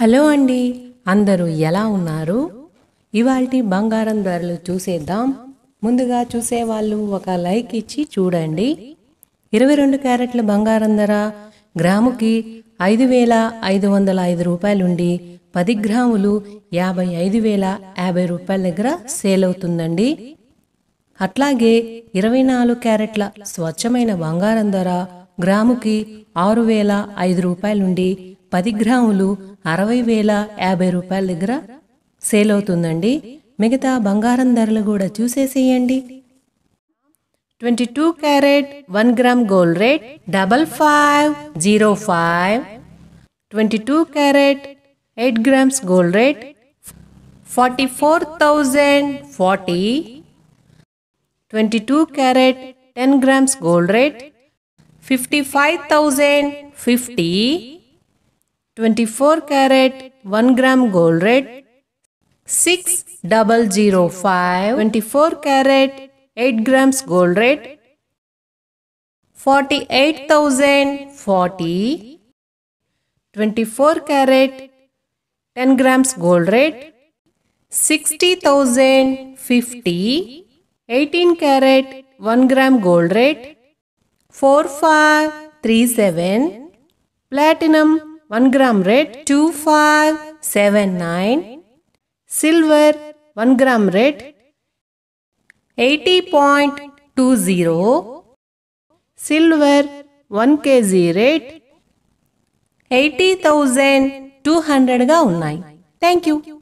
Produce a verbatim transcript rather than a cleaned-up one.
Hello అండి, అందరూ ఎలా ఉన్నారు? ఇవాల్టి బంగారం ధరలు చూసేద్దాం. ముందుగా చూసేవాళ్ళు ఒక లైక్ ఇచ్చి చూడండి. ఇరవై రెండు క్యారెట్ల బంగారం ధర గ్రాముకి ఐదు వేల ఐదు వందల ఐదు రూపాయలుండి పది గ్రాములు యాభై ఐదు వేల యాభై రూపాయల దగ్గర సేల్ అవుతుందండి. అట్లాగే ఇరవై నాలుగు క్యారెట్ల స్వచ్ఛమైన బంగారం ధర గ్రాముకి ఆరు వేల ఐదు రూపాయలుండి పది గ్రాములు అరవై వేల యాభై రూపాయల దగ్గర సేల్ అవుతుందండి. మిగతా బంగారం ధరలు కూడా చూసేసేయండి. Twenty two carat one gram gold rate double five zero five. Twenty two carat eight grams gold rate forty four thousand forty. Twenty two carat ten grams gold rate fifty five thousand fifty. Twenty four carat one gram gold rate six double zero five. Twenty four carat eight grams gold rate forty eight thousand forty. Twenty four carat ten grams gold rate sixty thousand fifty. Eighteen carrot one gram gold rate four five three seven. Platinum one gram rate two five seven nine. Silver one gram rate eighty point two zero. Silver one kilogram rate eighty thousand two hundred ga unnai. Thank you.